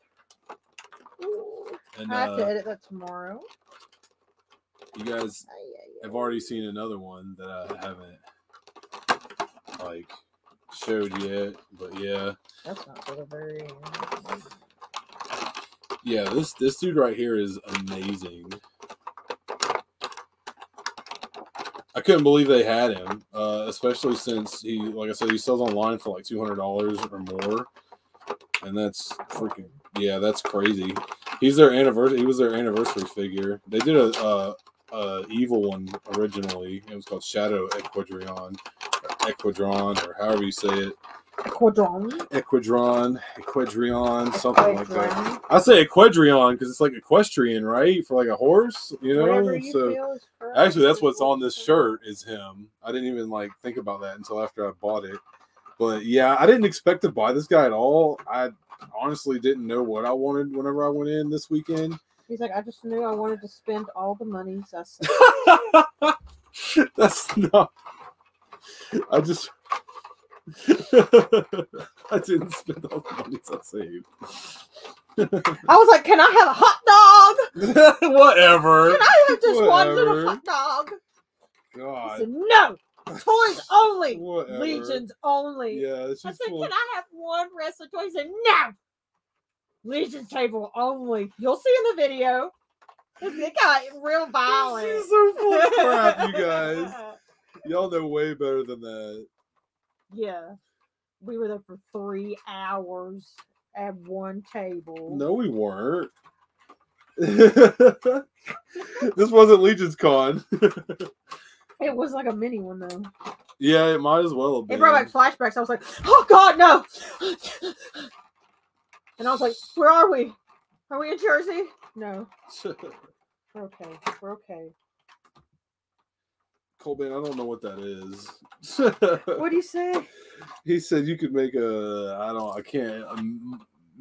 And, I have to edit that tomorrow. You guys have already seen another one that I haven't showed yet, but yeah. That's not really very. Yeah, this dude right here is amazing. I couldn't believe they had him, especially since he, like I said, he sells online for like $200 or more, and that's freaking that's crazy. He's their anniversary. He was their anniversary figure. They did a evil one originally. It was called Shadow Equidron. Equidron, or however you say it. Equidron, something like that. I say Equidron because it's like equestrian, right? For like a horse, you know? So actually, that's what's on this shirt is him. I didn't even think about that until after I bought it. But yeah, I didn't expect to buy this guy at all. I honestly didn't know what I wanted whenever I went in this weekend. He's like, I just knew I wanted to spend all the money. That's not. I just. I didn't spend all the money I saved. I was like, can I have a hot dog? Whatever. Can I have just one little hot dog? God. He said, no. Toys only. Whatever. Legions only. Yeah, I said, can I have one wrestler toy? He said, no. Legion table only. You'll see in the video. It got real violent. She's so full of crap, you guys. Y'all know way better than that. Yeah. We were there for 3 hours at one table. No, we weren't. This wasn't Legion's Con. It was like a mini one, though. Yeah, it might as well have been. It brought back flashbacks. I was like, oh, God, no. And I was like, where are we? Are we in Jersey? No. We're okay. We're okay. Colbin, I don't know what that is. What do you say? He said you could make a, I can't.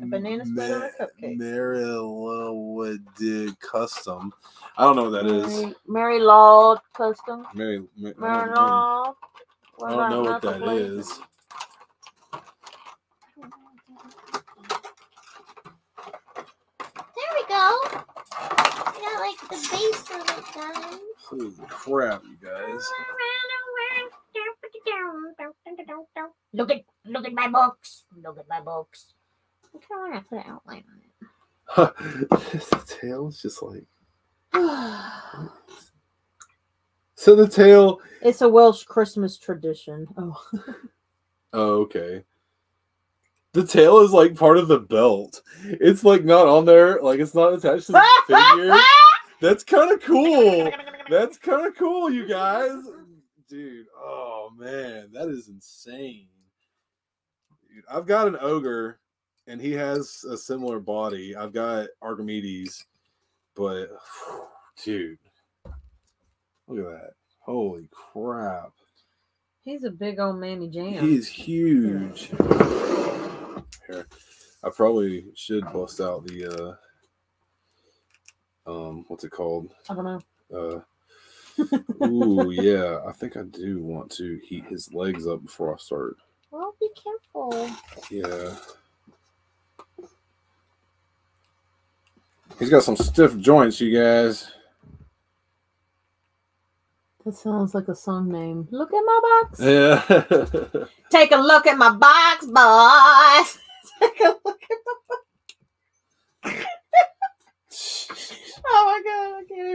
A banana split on a cupcake. Marylowood Custom. I don't know what that is. Marylowood Custom. Marylowood. I don't know what that is. There we go. We got like the base of it done. Holy crap, you guys. Look at my books. Look at my books. I kind of want to put an outline on it. The tail's just like... So the tail... It's a Welsh Christmas tradition. Oh. Oh, okay. The tail is like part of the belt. It's like not on there. Like it's not attached to the figure. That's kind of cool. That's kind of cool, you guys. Dude, oh man. That is insane. Dude, I've got an ogre. And he has a similar body. I've got Archimedes, but dude, look at that! Holy crap! He's a big old mammy jam. He's huge. Here, I probably should bust out the what's it called? I don't know. Ooh, yeah, I think I do want to heat his legs up before I start. Well, be careful. Yeah. He's got some stiff joints, you guys. That sounds like a song name. Look at my box. Yeah. Take a look at my box, boys. Take a look at my box. Oh, my God. I can't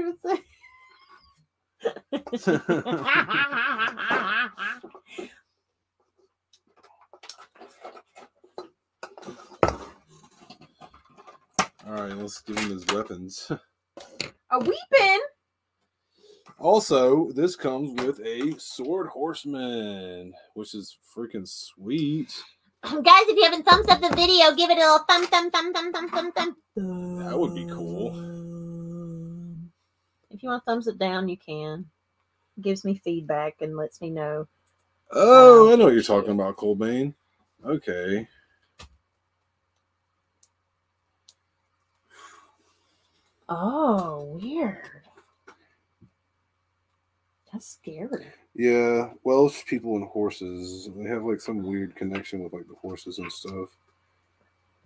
even say. All right, let's give him his weapons. A weapon. Also, this comes with a Sword Horseman, which is freaking sweet. Guys, if you haven't thumbs up the video, give it a little thumb, thumb, thumb, thumb, thumb, thumb, thumb. That would be cool. If you want to thumbs it down, you can. It gives me feedback and lets me know. Oh, I know what you're talking about, Colbin. Okay. Oh, weird. That's scary. Yeah, Welsh people and horses. They have like some weird connection with like the horses and stuff.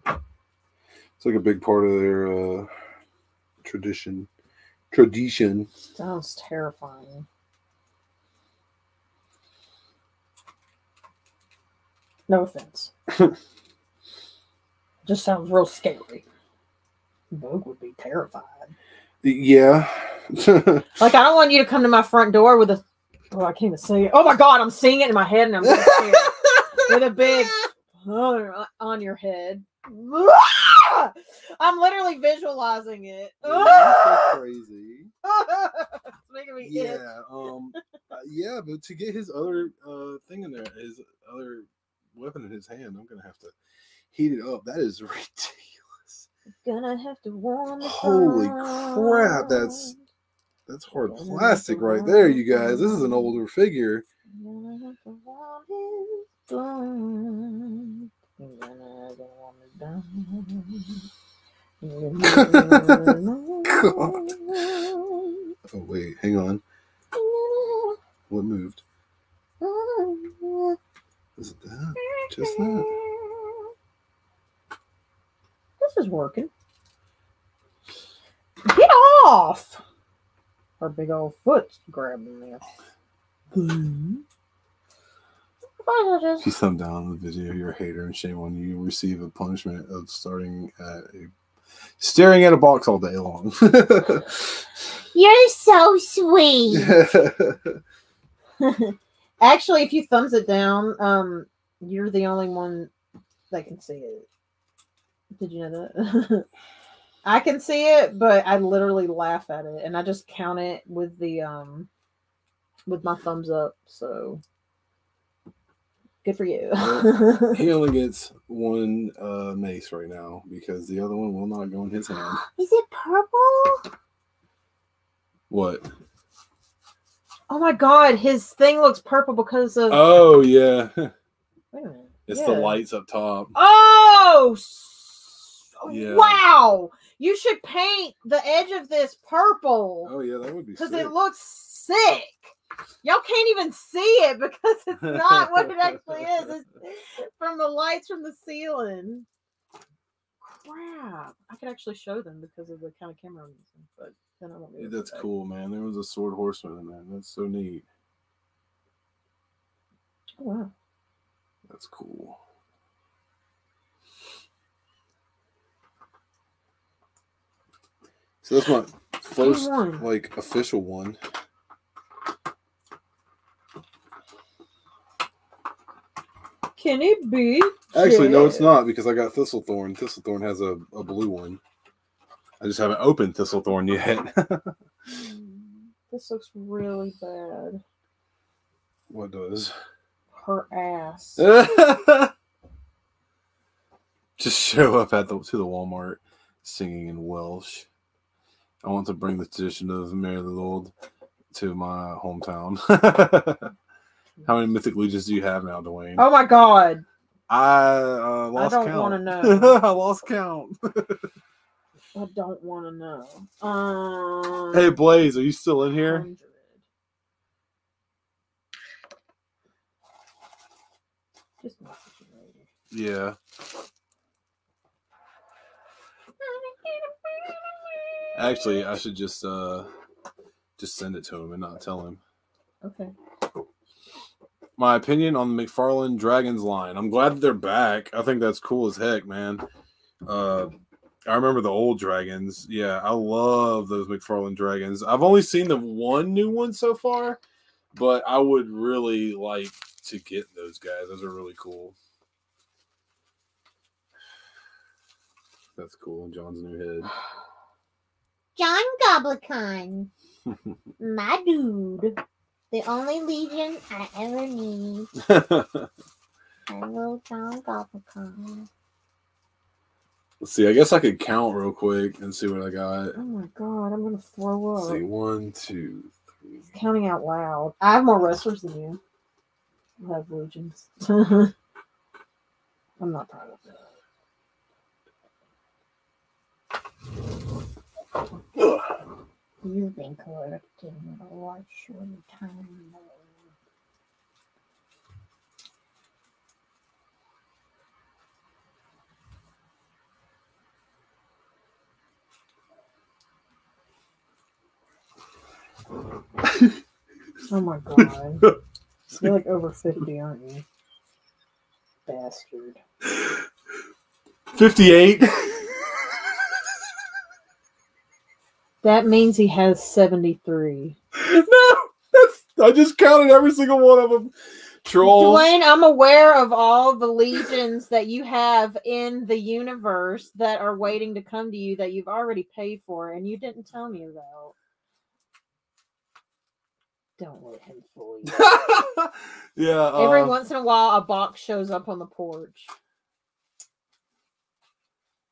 It's like a big part of their tradition. Tradition. Sounds terrifying. No offense. Just sounds real scary. Vogue would be terrified. Yeah. Like, I don't want you to come to my front door with a... Oh, I can't even say it. Oh, my God, I'm seeing it in my head, and I'm scared. With a big on your head. I'm literally visualizing it. Yeah, that's so crazy. It's making me itch. Yeah, but to get his other thing in there, his other weapon in his hand, I'm going to have to heat it up. That is ridiculous. Gonna have to warm the holy crap, that's hard plastic right there, you guys. This is an older figure. Gonna have to warm his blood. Gonna warm his God. Oh, wait, hang on. What moved? Is it that? Just that? This is working. Get off! Her big old foot's grabbing me. She summed down the video. You're a hater and shame on you. Receive a punishment of staring at a box all day long. You're so sweet. Actually, if you thumbs it down, you're the only one that can see it. Did you know that? I can see it, but I literally laugh at it, and I just count it with the with my thumbs up. So good for you. Well, he only gets one mace right now because the other one will not go in his hand. Is it purple? What? Oh my God, his thing looks purple because of. Oh yeah. Wait a minute. It's the lights up top. Oh. Yeah. Wow! You should paint the edge of this purple. Oh yeah, that would be sick. Because it looks sick. Y'all can't even see it because it's not what it actually is. It's from the lights from the ceiling. Crap! I could actually show them because of the kind of camera I'm using, but then I won't be able to. That's cool, man. There was a sword horseman in that. That's so neat. Oh, wow. That's cool. So that's my first, like, official one. Can it be? Actually, no, it's not, because I got Thistlethorn. Thistlethorn has a blue one. I just haven't opened Thistlethorn yet. This looks really bad. What does? Her ass. Just show up at to the Walmart singing in Welsh. I want to bring the tradition of Mary the Lord to my hometown. How many Mythic Legions do you have now, Dwayne? Oh, my God. I don't want to know. I lost count. I don't want to know. Hey, Blaze, are you still in here? 100. Just yeah. Actually, I should just send it to him and not tell him. Okay. My opinion on the McFarlane Dragons line. I'm glad that they're back. I think that's cool as heck, man. I remember the old Dragons. Yeah, I love those McFarlane Dragons. I've only seen the one new one so far, but I would really like to get those guys. Those are really cool. That's cool. John's new head. John Goblicon, my dude, the only Legion I ever need. Hello, John Goblicon. Let's see. I guess I could count real quick and see what I got. Oh my God, I'm gonna throw up. Let's see, 1, 2, 3. It's counting out loud. I have more wrestlers than you. I have Legions. I'm not proud of that. You've been corrupted in a lot short time. Oh my God. You're like over 50, aren't you? Bastard. 58? That means he has 73. No! I just counted every single one of them. Trolls. Dwayne, I'm aware of all the legions that you have in the universe that are waiting to come to you that you've already paid for, and you didn't tell me about. Don't let him fool you. Yeah. Every once in a while, a box shows up on the porch.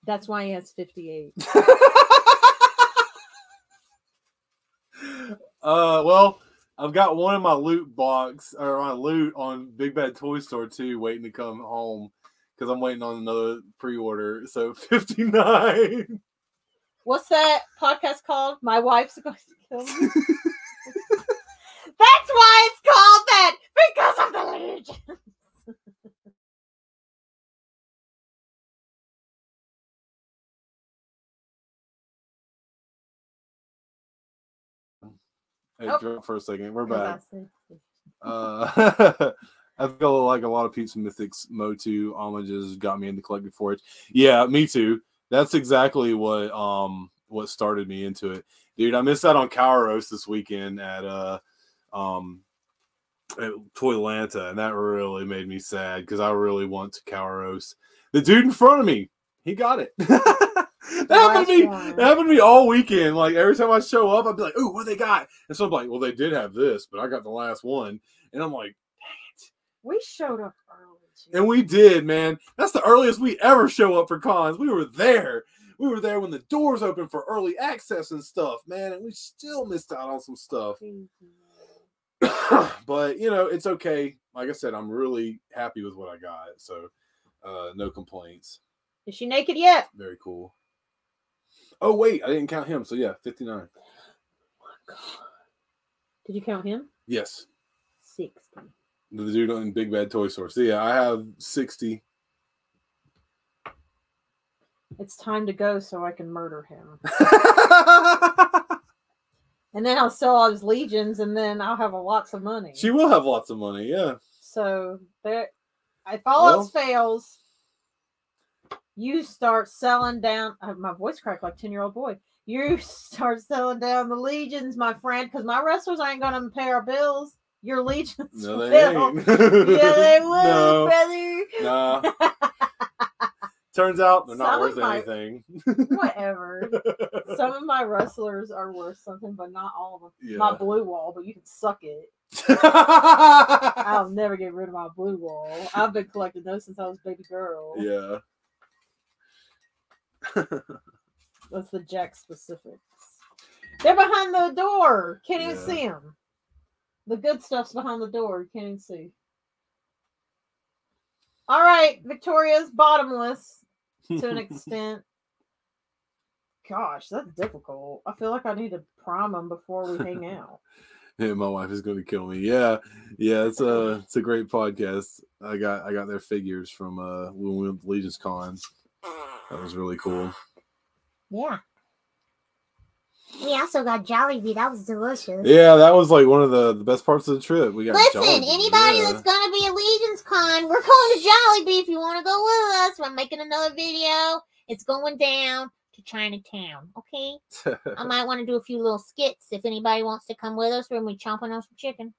That's why he has 58. Well, I've got one in my loot box or my loot on Big Bad Toy Store 2 waiting to come home because I'm waiting on another pre-order. So 59. What's that podcast called? My Wife's Going to Kill Me. That's why it's called that, because of the Legion. Hey, oh. For a second, we're back. I feel like a lot of Pete's Mythic's Motu homages got me into collecting Forge. Yeah, me too. That's exactly what started me into it, dude. I missed out on Kairos this weekend at Toylanta, and that really made me sad because I really want to Kairos. The dude in front of me, he got it. That happened to me all weekend. Like, every time I show up, I'd be like, ooh, what they got? And so I'm like, well, they did have this, but I got the last one. And I'm like, dang it. We showed up early, too. And we did, man. That's the earliest we ever show up for cons. We were there. We were there when the doors opened for early access and stuff, man. And we still missed out on some stuff. But, you know, it's okay. Like I said, I'm really happy with what I got. So, no complaints. Is she naked yet? Very cool. Oh, wait, I didn't count him. So, yeah, 59. Oh, my God. Did you count him? Yes. 60. The dude on Big Bad Toy Store. So, yeah, I have 60. It's time to go so I can murder him. And then I'll sell all his legions, and then I'll have lots of money. She will have lots of money, yeah. So, if all else fails... You start selling down. My voice cracked like 10-year-old boy. You start selling down the legions, my friend, because my wrestlers ain't gonna pay our bills. Your legions, no, they will. Ain't. Yeah, they will, no. Brother. Nah. Turns out they're not worth anything. Whatever. Some of my wrestlers are worth something, but not all of them. Yeah. My blue wall, but you can suck it. I'll never get rid of my blue wall. I've been collecting those since I was a baby girl. Yeah. That's the Jack specifics. They're behind the door. Can't even see them. The good stuff's behind the door. You can't even see. All right, Victoria's bottomless to an extent. Gosh, that's difficult. I feel like I need to prime them before we hang out. Hey, my wife is going to kill me. Yeah, yeah. It's a great podcast. I got their figures from when we went to Legion's Con. That was really cool. Yeah. We also got Jollibee. That was delicious. Yeah, that was like one of the best parts of the trip. We got Jollibee. Anybody that's going to be at Legion's Con, we're going to Jollibee if you want to go with us. We're making another video. It's going down to Chinatown, okay? I might want to do a few little skits if anybody wants to come with us. We're going to be chomping on some chicken.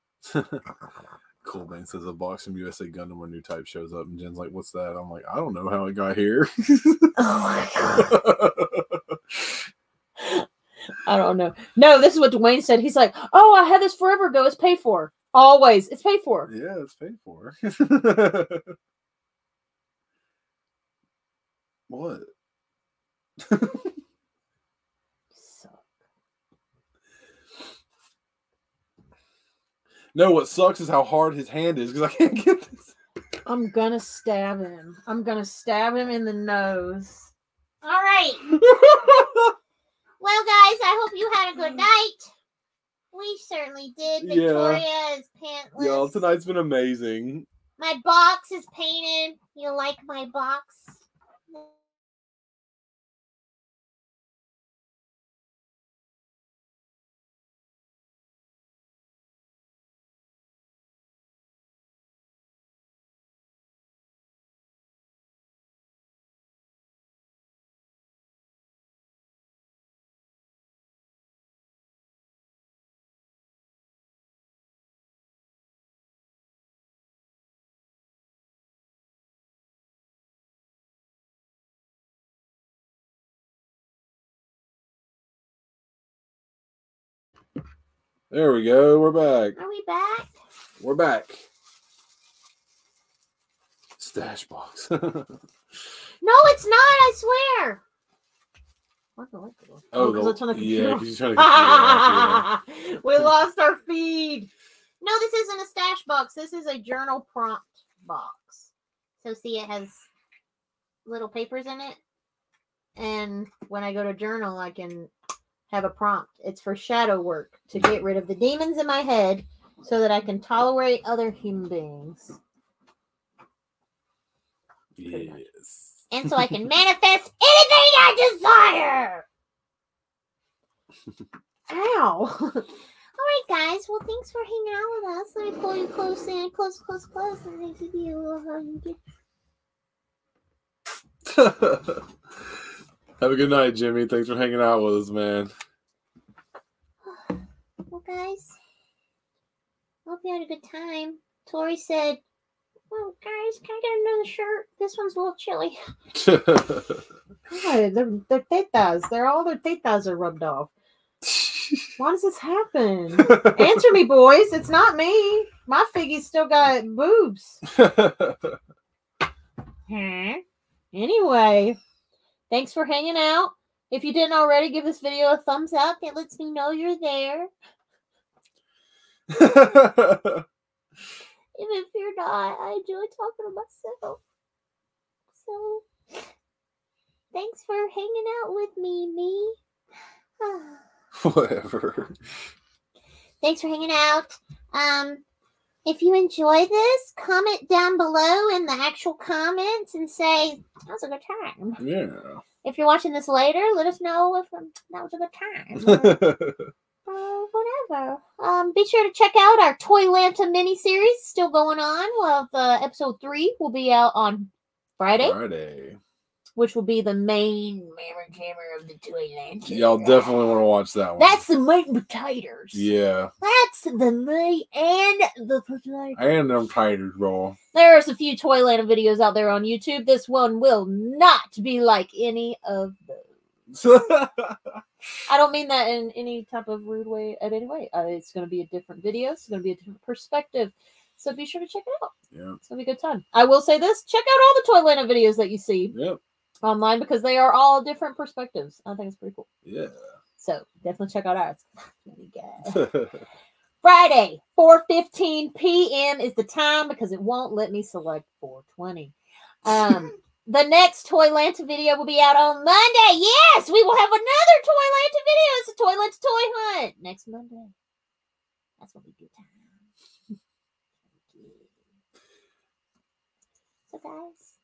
Colbin says a box from USA Gundam, a new type shows up, and Jen's like, "What's that?" I'm like, "I don't know how it got here." Oh my God. I don't know. No, this is what Dwayne said. He's like, "Oh, I had this forever ago. It's paid for. Always, it's paid for." Yeah, it's paid for. What? No, what sucks is how hard his hand is because I can't get this. I'm going to stab him. I'm going to stab him in the nose. All right. Well, guys, I hope you had a good night. We certainly did. Victoria is pantless. Y'all, tonight's been amazing. My box is painted. You like my box? There we go. We're back. Are we back? We're back. Stash box. No, it's not. I swear. What the? Oh, because it's on the computer. Yeah, because you're trying to. We lost our feed. No, this isn't a stash box. This is a journal prompt box. So see, it has little papers in it. And when I go to journal, I can have a prompt. It's for shadow work, to get rid of the demons in my head so that I can tolerate other human beings. Yes. And so I can manifest anything I desire. Ow. All right, guys. Well, thanks for hanging out with us. Let me pull you close in. Close, close, close. And I give you a little hug. Have a good night, Jimmy. Thanks for hanging out with us, man. Well, guys, hope you had a good time. Tori said, well, guys, can I get another shirt? This one's a little chilly. God, their tetas. All their tetas are rubbed off. Why does this happen? Answer me, boys. It's not me. My figgy's still got boobs. Huh? Anyway, thanks for hanging out. If you didn't already, give this video a thumbs up. It lets me know you're there. Even if you're not, I enjoy talking to myself. So, thanks for hanging out with me. Whatever. Thanks for hanging out. If you enjoy this, comment down below in the actual comments and say, that was a good time. Yeah. If you're watching this later, let us know if that was a good time. Whatever. Be sure to check out our Toylanta mini-series still going on. Well, episode 3 will be out on Friday. Which will be the main camera of the Toylanta. Y'all definitely want to watch that one. That's the meat and potatoes. Yeah. That's the meat and the potatoes. And them taters, bro. There's a few Toylanta videos out there on YouTube. This one will not be like any of those. I don't mean that in any type of rude way at any way. It's going to be a different video. It's going to be a different perspective. So be sure to check it out. Yeah. It's going to be a good time. I will say this. Check out all the Toylanta videos that you see. Yep. Online, because they are all different perspectives. I think it's pretty cool. Yeah. So definitely check out ours. Friday, 4:15 p.m. is the time because it won't let me select 4:20. The next Toylanta video will be out on Monday. Yes, we will have another Toylanta video. It's a Toylanta toy hunt next Monday. That's what we do. So guys,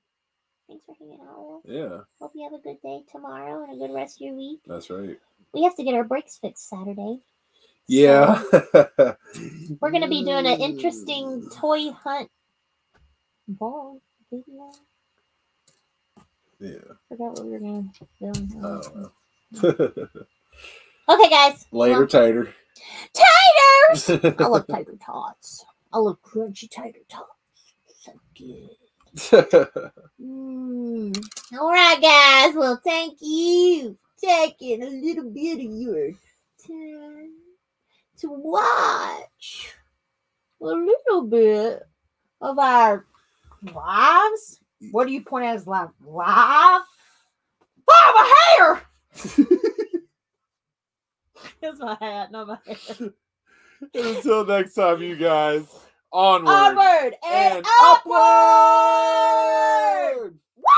thanks for hanging out with us. Yeah. Hope you have a good day tomorrow and a good rest of your week. That's right. We have to get our brakes fixed Saturday. Yeah. So we're going to be doing an interesting toy hunt ball video. Yeah. Forgot what we were going to film. I don't know. Okay, guys. Later, tater. Taters! I love tater tots. I love crunchy tater tots. So good. All right, guys. Well, thank you for taking a little bit of your time to watch a little bit of our lives. What do you point at as live? Live? By my hair! That's my hat, not my hair. Until next time, you guys. Onward and upward! Woo!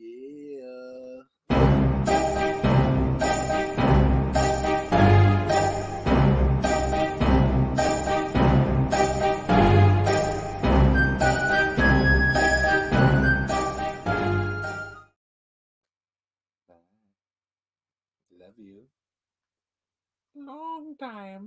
Yeah. Love you. Long time.